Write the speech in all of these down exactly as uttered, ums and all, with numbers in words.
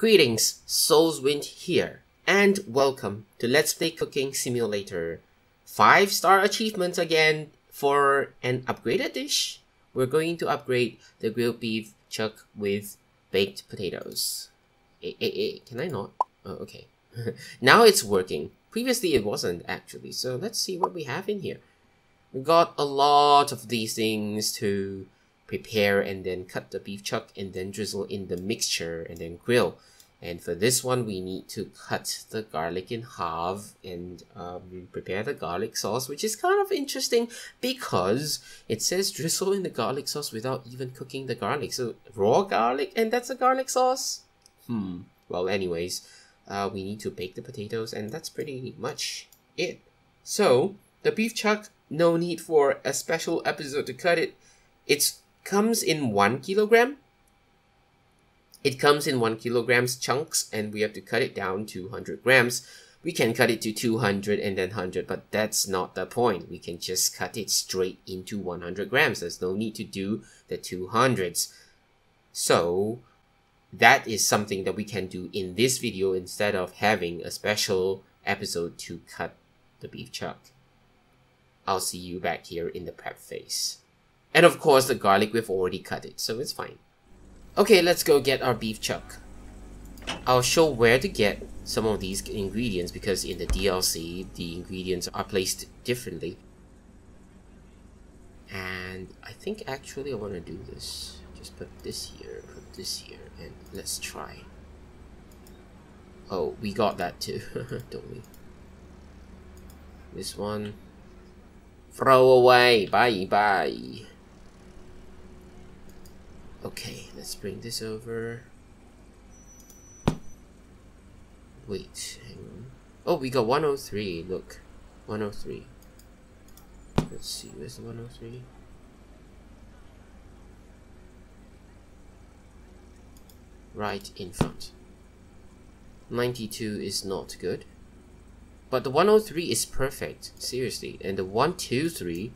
Greetings, Soulswind here, and welcome to Let's Play Cooking Simulator. five star achievements again for an upgraded dish. We're going to upgrade the grilled beef chuck with baked potatoes. Eh, eh, eh, can I not? Oh, okay. Now it's working. Previously it wasn't actually, so let's see what we have in here. We got a lot of these things to prepare and then cut the beef chuck and then drizzle in the mixture and then grill. And for this one, we need to cut the garlic in half and um, prepare the garlic sauce, which is kind of interesting because it says drizzle in the garlic sauce without even cooking the garlic. So raw garlic, and that's a garlic sauce? Hmm. Well, anyways, uh, we need to bake the potatoes, and that's pretty much it. So the beef chuck, no need for a special episode to cut it. It's comes in one kilogram. It comes in one kilogram's chunks, and we have to cut it down to one hundred grams. We can cut it to two hundred and then one hundred, but that's not the point. We can just cut it straight into one hundred grams. There's no need to do the two hundreds. So that is something that we can do in this video instead of having a special episode to cut the beef chuck. I'll see you back here in the prep phase. And of course, the garlic, we've already cut it, so it's fine. Okay, let's go get our beef chuck. I'll show where to get some of these ingredients because in the D L C, the ingredients are placed differently. And I think actually I want to do this. Just put this here, put this here, and let's try. Oh, we got that too, don't we? This one. Throw away, bye bye. Okay, let's bring this over. Wait, hang on. Oh, we got one oh three, look. one oh three. Let's see, where's the one oh three? Right in front. ninety-two is not good. But the one oh three is perfect, seriously. And the one two three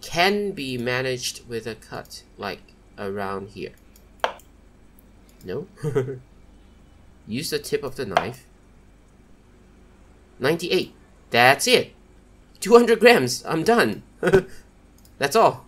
can be managed with a cut, like around here. No? Use the tip of the knife. ninety-eight. That's it. two hundred grams. I'm done. That's all.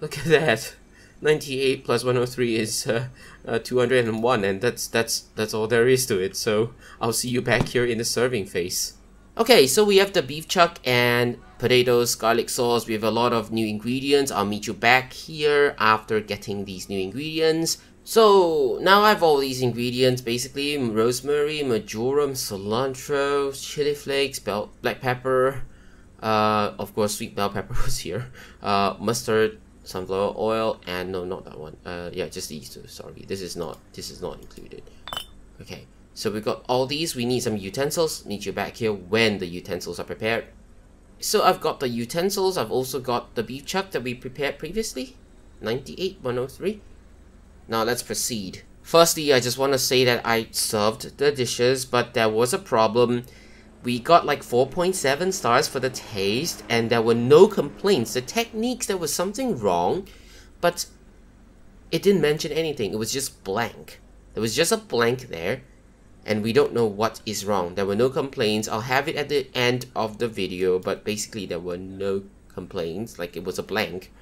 Look at that. ninety-eight plus one oh three is uh, uh, two hundred and one, and that's that's that's all there is to it. So I'll see you back here in the serving phase. Okay, so we have the beef chuck and potatoes, garlic sauce. We have a lot of new ingredients. I'll meet you back here after getting these new ingredients. So now I have all these ingredients, basically rosemary, marjoram, cilantro, chili flakes, bell, black pepper, uh, of course sweet bell pepper was here, uh, mustard, sunflower oil, and no, not that one. Uh, yeah, just these two. Sorry, this is not this is not included. Okay. So we got all these. We need some utensils. Need you back here when the utensils are prepared. So I've got the utensils. I've also got the beef chuck that we prepared previously. ninety-eight, one oh three. Now let's proceed. Firstly, I just want to say that I served the dishes, but there was a problem. We got like four point seven stars for the taste, and there were no complaints. The techniques, there was something wrong, but it didn't mention anything. It was just blank. There was just a blank there. And we don't know what is wrong. There were no complaints. I'll have it at the end of the video, but basically there were no complaints. Like, it was a blank.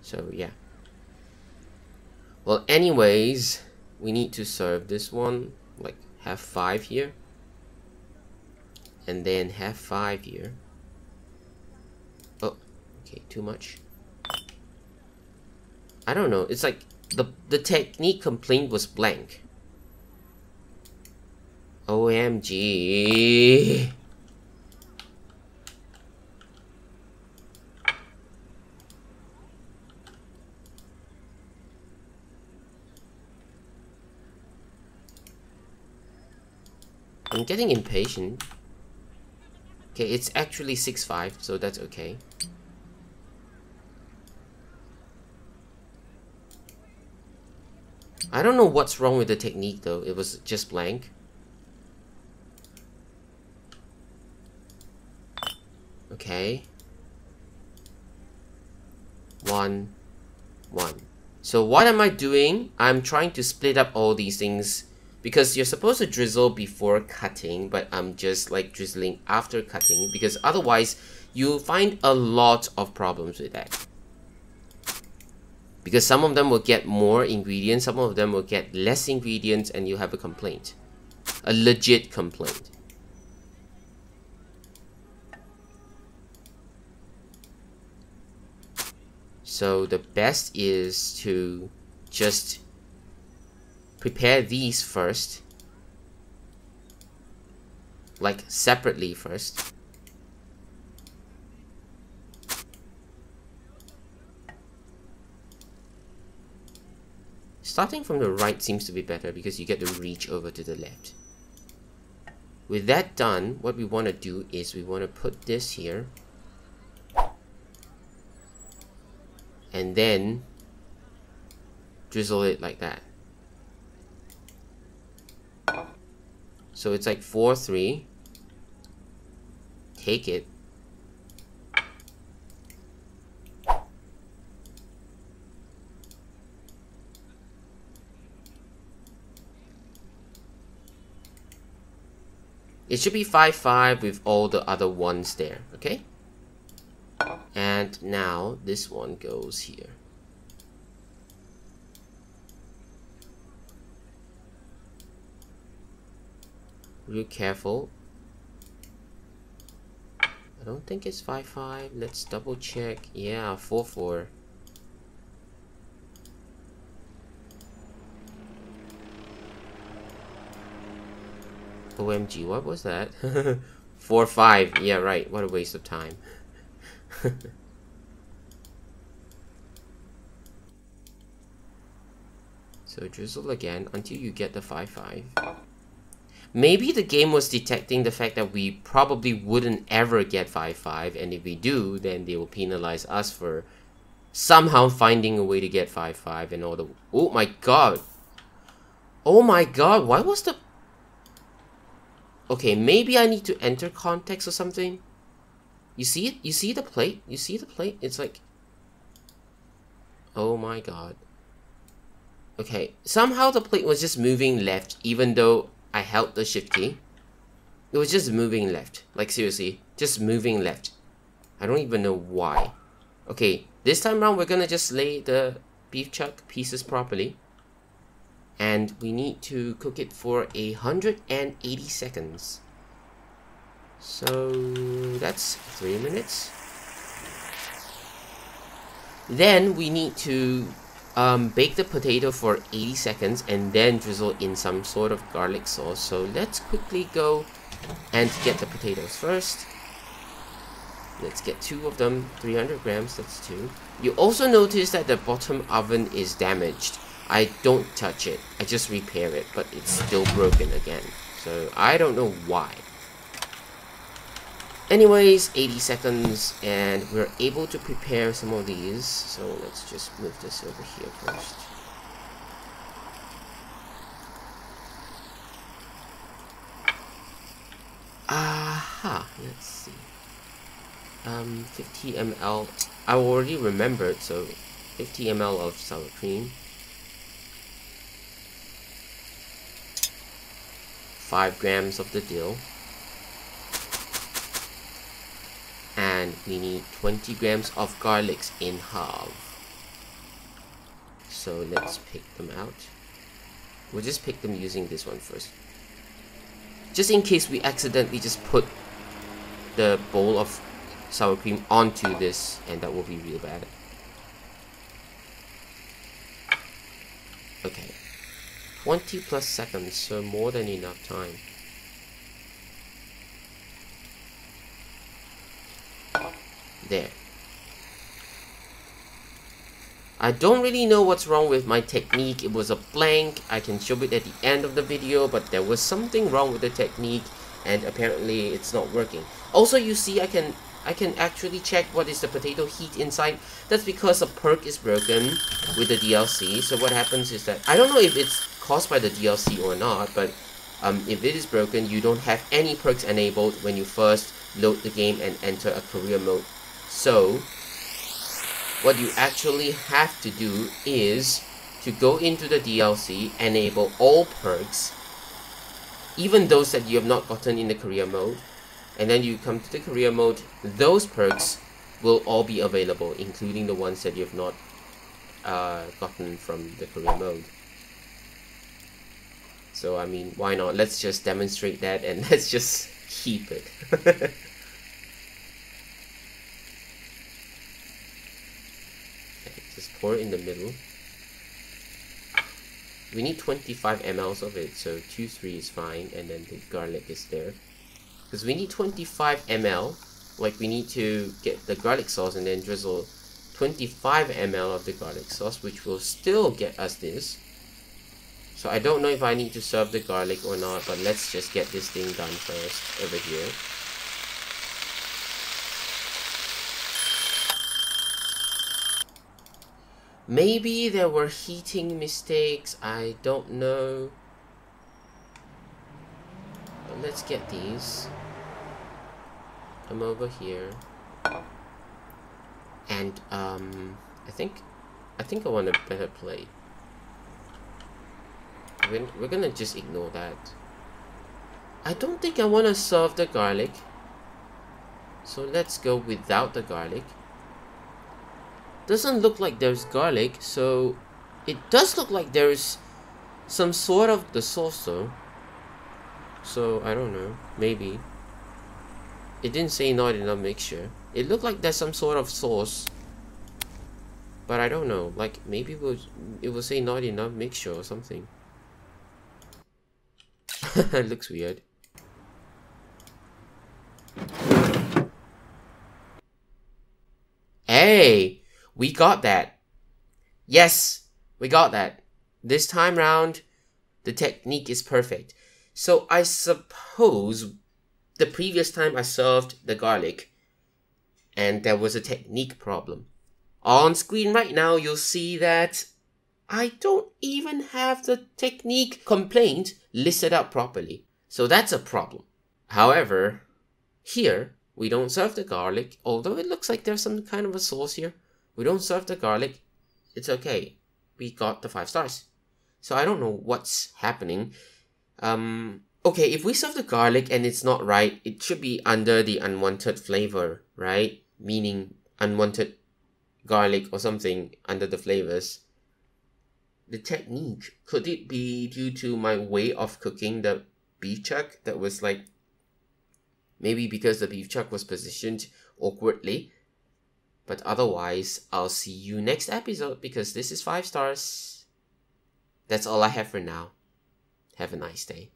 So, yeah. Well, anyways, we need to serve this one. Like, have five here. And then have five here. Oh, okay, too much. I don't know. It's like, the, the technique complaint was blank. O M G. I'm getting impatient. Okay, it's actually six five, so that's okay. I don't know what's wrong with the technique though. It was just blank. Okay, one, one. So what am I doing? I'm trying to split up all these things because you're supposed to drizzle before cutting, but I'm just like drizzling after cutting, because otherwise you'll find a lot of problems with that. Because some of them will get more ingredients, some of them will get less ingredients, and you have a complaint. A legit complaint. So the best is to just prepare these first, like separately first. Starting from the right seems to be better because you get to reach over to the left. With that done, what we want to do is we want to put this here. And then drizzle it like that. So it's like four, three. Take it. It should be five five with all the other ones there, okay? And now this one goes here. Real careful. I don't think it's five five. Let's double check. Yeah, four four. O M G, what was that? four five. Yeah, right. What a waste of time. So drizzle again until you get the five five. Maybe the game was detecting the fact that we probably wouldn't ever get five five, and if we do, then they will penalize us for somehow finding a way to get five five and all the... Oh my god! Oh my god, why was the... Okay, maybe I need to enter context or something. You see it? You see the plate? You see the plate? It's like... Oh my god. Okay, somehow the plate was just moving left even though I held the shift key. It was just moving left. Like seriously, just moving left. I don't even know why. Okay, this time around we're gonna just lay the beef chuck pieces properly. And we need to cook it for one hundred eighty seconds. So that's three minutes. Then we need to um, bake the potato for eighty seconds and then drizzle in some sort of garlic sauce. So let's quickly go and get the potatoes first. Let's get two of them, three hundred grams, that's two. You also notice that the bottom oven is damaged. I don't touch it, I just repair it, but it's still broken again. So I don't know why. Anyways, eighty seconds, and we're able to prepare some of these, so let's just move this over here first. Aha, let's see. Um, fifty milliliters, I already remembered, so fifty milliliters of sour cream. five grams of the dill. And we need twenty grams of garlics in half. So let's pick them out. We'll just pick them using this one first. Just in case we accidentally just put the bowl of sour cream onto this, and that will be real bad. Okay. twenty plus seconds, so more than enough time. There. I don't really know what's wrong with my technique. It was a blank. I can show it at the end of the video, but there was something wrong with the technique, and apparently it's not working. Also, you see, I can I can actually check what is the potato heat inside. That's because a perk is broken with the D L C. So what happens is that I don't know if it's caused by the D L C or not, but um, if it is broken, you don't have any perks enabled when you first load the game and enter a career mode. So what you actually have to do is to go into the D L C, enable all perks, even those that you have not gotten in the career mode, and then you come to the career mode, those perks will all be available, including the ones that you have not uh, gotten from the career mode. So I mean, why not? Let's just demonstrate that and let's just keep it. Pour in the middle. We need twenty-five milliliters of it, so two, three is fine, and then the garlic is there. Because we need twenty-five milliliters, like we need to get the garlic sauce and then drizzle twenty-five milliliters of the garlic sauce, which will still get us this. So I don't know if I need to serve the garlic or not, but let's just get this thing done first over here. Maybe there were heating mistakes, I don't know. But let's get these. I'm over here. And um I think I think I want a better plate. We're, we're gonna just ignore that. I don't think I wanna serve the garlic. So let's go without the garlic. Doesn't look like there's garlic, so it does look like there's some sort of the sauce though. So I don't know, maybe. It didn't say not enough mixture. It looked like there's some sort of sauce, but I don't know, like maybe it will, it will say not enough mixture or something. It looks weird. Hey! We got that. Yes, we got that. This time round, the technique is perfect. So I suppose the previous time I served the garlic and there was a technique problem. On screen right now, you'll see that I don't even have the technique complaint listed out properly. So that's a problem. However, here we don't serve the garlic, although it looks like there's some kind of a sauce here. We don't serve the garlic, it's okay. We got the five stars. So I don't know what's happening. Um, okay, if we serve the garlic and it's not right, it should be under the unwanted flavor, right? Meaning unwanted garlic or something under the flavors. The technique, could it be due to my way of cooking the beef chuck that was like, maybe because the beef chuck was positioned awkwardly? But otherwise, I'll see you next episode because this is five stars. That's all I have for now. Have a nice day.